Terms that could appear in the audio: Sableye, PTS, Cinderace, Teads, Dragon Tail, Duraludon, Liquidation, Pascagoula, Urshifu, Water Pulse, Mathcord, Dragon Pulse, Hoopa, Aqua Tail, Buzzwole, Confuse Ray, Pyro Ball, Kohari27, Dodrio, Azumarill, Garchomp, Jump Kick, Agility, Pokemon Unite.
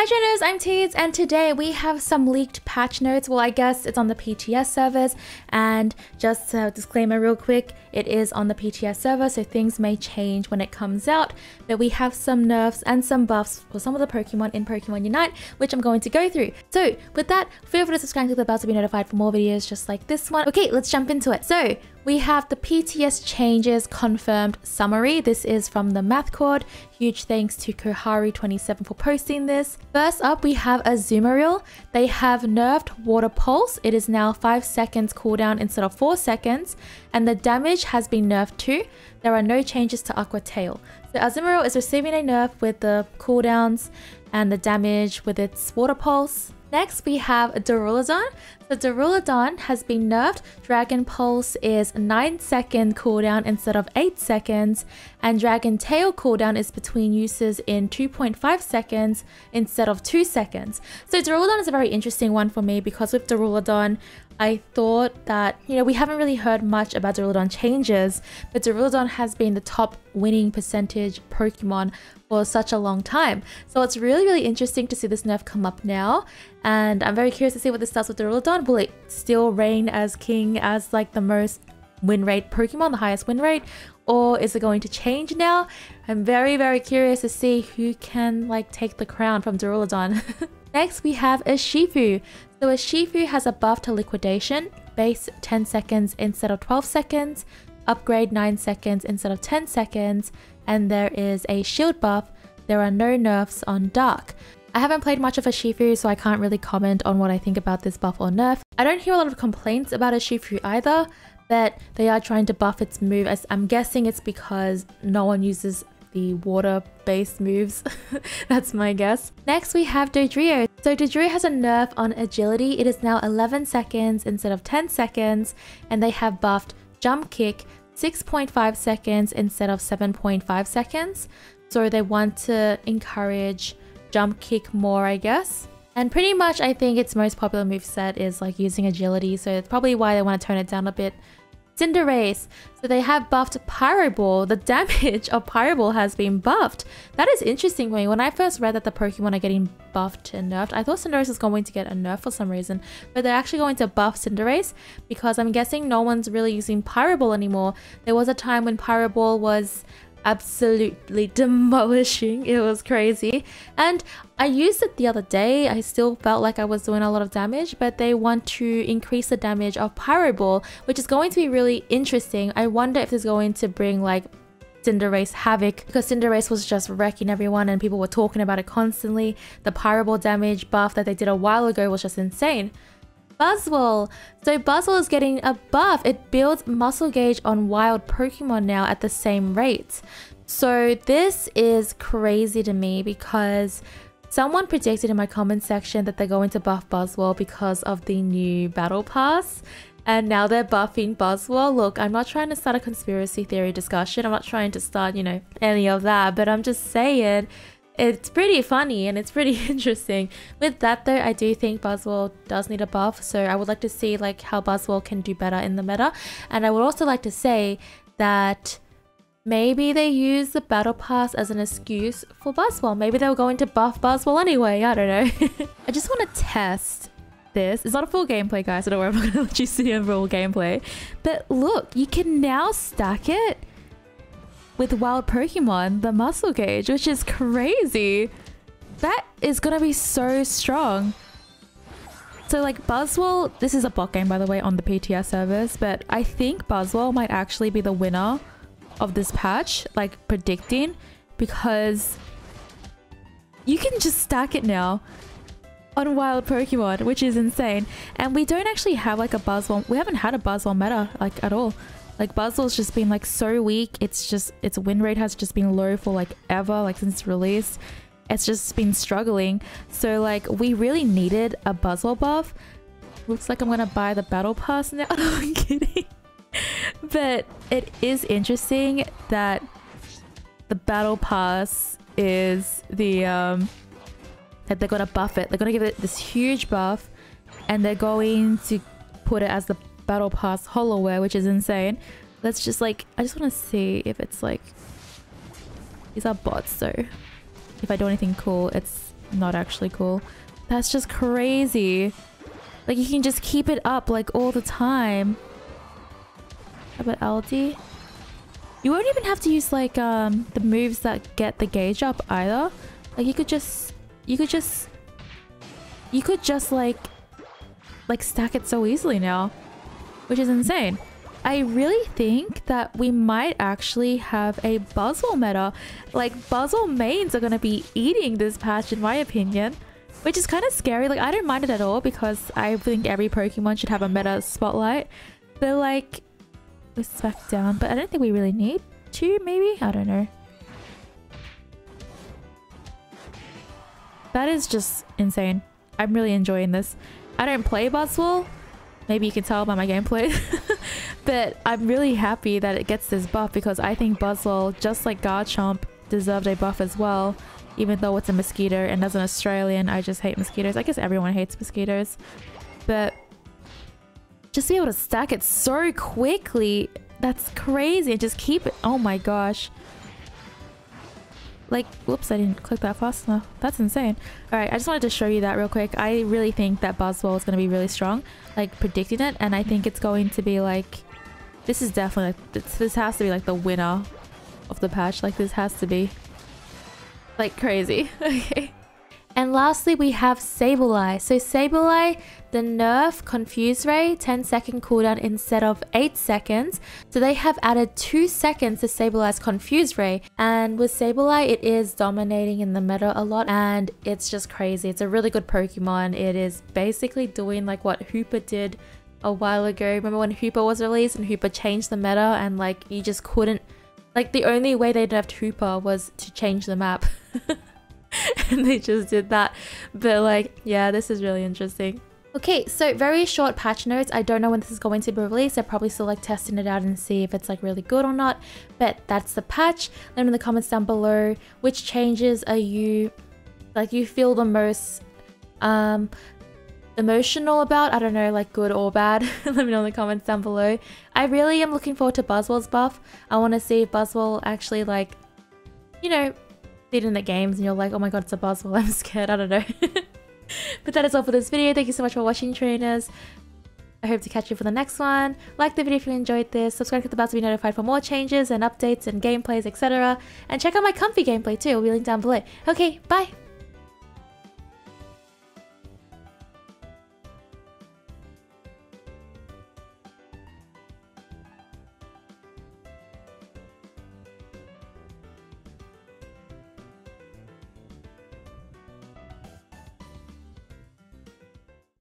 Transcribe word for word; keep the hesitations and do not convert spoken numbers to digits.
Hi Trainers, I'm Teads, and today we have some leaked patch notes. Well, I guess it's on the P T S servers, and just a disclaimer real quick, it is on the P T S server, so things may change when it comes out, but we have some nerfs and some buffs for some of the Pokemon in Pokemon Unite, which I'm going to go through. So with that, feel free to subscribe and click the bell to be notified for more videos just like this one. Okay, let's jump into it. So we have the P T S changes confirmed summary. This is from the Mathcord. Huge thanks to Kohari twenty-seven for posting this. First up, we have Azumarill. They have nerfed Water Pulse. It is now five seconds cooldown instead of four seconds. And the damage has been nerfed too. There are no changes to Aqua Tail. So Azumarill is receiving a nerf with the cooldowns and the damage with its Water Pulse. Next, we have Duraludon. So Duraludon has been nerfed. Dragon Pulse is nine second cooldown instead of eight seconds. And Dragon Tail cooldown is between uses in two point five seconds instead of two seconds. So Duraludon is a very interesting one for me because with Duraludon, I thought that, you know, we haven't really heard much about Duraludon changes, but Duraludon has been the top winning percentage Pokemon for such a long time. So it's really, really interesting to see this nerf come up now. And I'm very curious to see what this does with Duraludon. Will it still reign as king, as like the most win rate Pokemon, the highest win rate? Or is it going to change now? I'm very, very curious to see who can like take the crown from Duraludon. Next, we have Urshifu. So Urshifu has a buff to Liquidation, base ten seconds instead of twelve seconds, upgrade nine seconds instead of ten seconds, and there is a shield buff. There are no nerfs on Dark. I haven't played much of Urshifu, so I can't really comment on what I think about this buff or nerf. I don't hear a lot of complaints about Urshifu either, but they are trying to buff its move. As I'm guessing it's because no one uses the water-based moves. That's my guess. Next, we have Dodrio. So Dodrio has a nerf on Agility. It is now eleven seconds instead of ten seconds, and they have buffed Jump Kick six point five seconds instead of seven point five seconds. So they want to encourage Jump Kick more, I guess. And pretty much I think its most popular moveset is like using Agility, so it's probably why they want to turn it down a bit. Cinderace. So they have buffed Pyro Ball. The damage of Pyro Ball has been buffed. That is interesting for me. When I first read that the Pokemon are getting buffed and nerfed, I thought Cinderace was going to get a nerf for some reason, but they're actually going to buff Cinderace because I'm guessing no one's really using Pyro Ball anymore. There was a time when Pyro Ball was absolutely demolishing. It was crazy. And I used it the other day. I still felt like I was doing a lot of damage, but they want to increase the damage of Pyro Ball, which is going to be really interesting. I wonder if it's going to bring like Cinderace havoc, because Cinderace was just wrecking everyone and people were talking about it constantly. The Pyro Ball damage buff that they did a while ago was just insane. Buzzwole. So Buzzwole is getting a buff. It builds muscle gauge on wild Pokemon now at the same rate. So this is crazy to me because someone predicted in my comment section that they're going to buff Buzzwole because of the new battle pass. And now they're buffing Buzzwole. Look, I'm not trying to start a conspiracy theory discussion. I'm not trying to start, you know, any of that, but I'm just saying it's pretty funny and it's pretty interesting. With that though, I do think Buzzwole does need a buff, so I would like to see like how Buzzwole can do better in the meta. And I would also like to say that maybe they use the battle pass as an excuse for Buzzwole. Maybe they were going to buff Buzzwole anyway, I don't know. I just want to test this. It's not a full gameplay, guys, so don't worry, I'm not going to let you see a full gameplay. But look, you can now stack it with wild Pokemon, the muscle gauge, which is crazy. That is gonna be so strong. So like Buzzwole, this is a bot game by the way on the P T S servers, but I think Buzzwole might actually be the winner of this patch, like predicting, because you can just stack it now on wild Pokemon, which is insane. And we don't actually have like a Buzzwole, we haven't had a Buzzwole meta like at all. Like Buzzwole's just been like so weak. It's just, its win rate has just been low for like ever, like since its release. It's just been struggling. So like we really needed a Buzzwole buff. Looks like I'm gonna buy the battle pass now. No, I'm kidding. But it is interesting that the battle pass is the, um, that they're gonna buff it. They're gonna give it this huge buff and they're going to put it as the battle pass holoware, which is insane. Let's just like, I just want to see if it's like, these are bots, so if I do anything cool, it's not actually cool. That's just crazy. Like, you can just keep it up, like, all the time. How about Aldi? You won't even have to use, like, um, the moves that get the gauge up, either. Like, you could just... You could just... You could just, like... Like, stack it so easily now. Which is insane. I really think that we might actually have a Buzzwole meta. Like, Buzzwole mains are gonna be eating this patch, in my opinion. Which is kind of scary. Like, I don't mind it at all because I think every Pokemon should have a meta spotlight. But, like, we're smacked down. But I don't think we really need to, maybe? I don't know. That is just insane. I'm really enjoying this. I don't play Buzzwole. Maybe you can tell by my gameplay. But I'm really happy that it gets this buff because I think Buzzwole, just like Garchomp, deserved a buff as well. Even though it's a mosquito, and as an Australian, I just hate mosquitoes. I guess everyone hates mosquitoes. But just to be able to stack it so quickly, that's crazy. And just keep it. Oh my gosh. Like, whoops, I didn't click that fast enough. That's insane. Alright, I just wanted to show you that real quick. I really think that Buzzwole is going to be really strong. Like, predicting it. And I think it's going to be like... This is definitely... This, this has to be like the winner of the patch. Like, this has to be... Like crazy. Okay. And lastly, we have Sableye. So Sableye, the nerf, Confuse Ray, ten second cooldown instead of eight seconds. So they have added two seconds to Sableye's Confuse Ray. And with Sableye, it is dominating in the meta a lot. And it's just crazy. It's a really good Pokemon. It is basically doing like what Hoopa did a while ago. Remember when Hoopa was released and Hoopa changed the meta and like you just couldn't... Like, the only way they nerfed Hoopa was to change the map. And they just did that. But, like, yeah, this is really interesting. Okay, so very short patch notes. I don't know when this is going to be released. They're probably still, like, testing it out and see if it's, like, really good or not. But that's the patch. Let me know in the comments down below which changes are you, like, you feel the most um, emotional about. I don't know, like, good or bad. Let me know in the comments down below. I really am looking forward to Buzzwole's buff. I want to see if Buzzwole actually, like, you know, did in the games and you're like, oh my god, it's a Buzzwole, I'm scared, I don't know. But that is all for this video. Thank you so much for watching, trainers. I hope to catch you for the next one. Like the video if you enjoyed this, subscribe to the bell to be notified for more changes and updates and gameplays, etc., and check out my comfy gameplay too, it'll be linked down below. Okay, bye.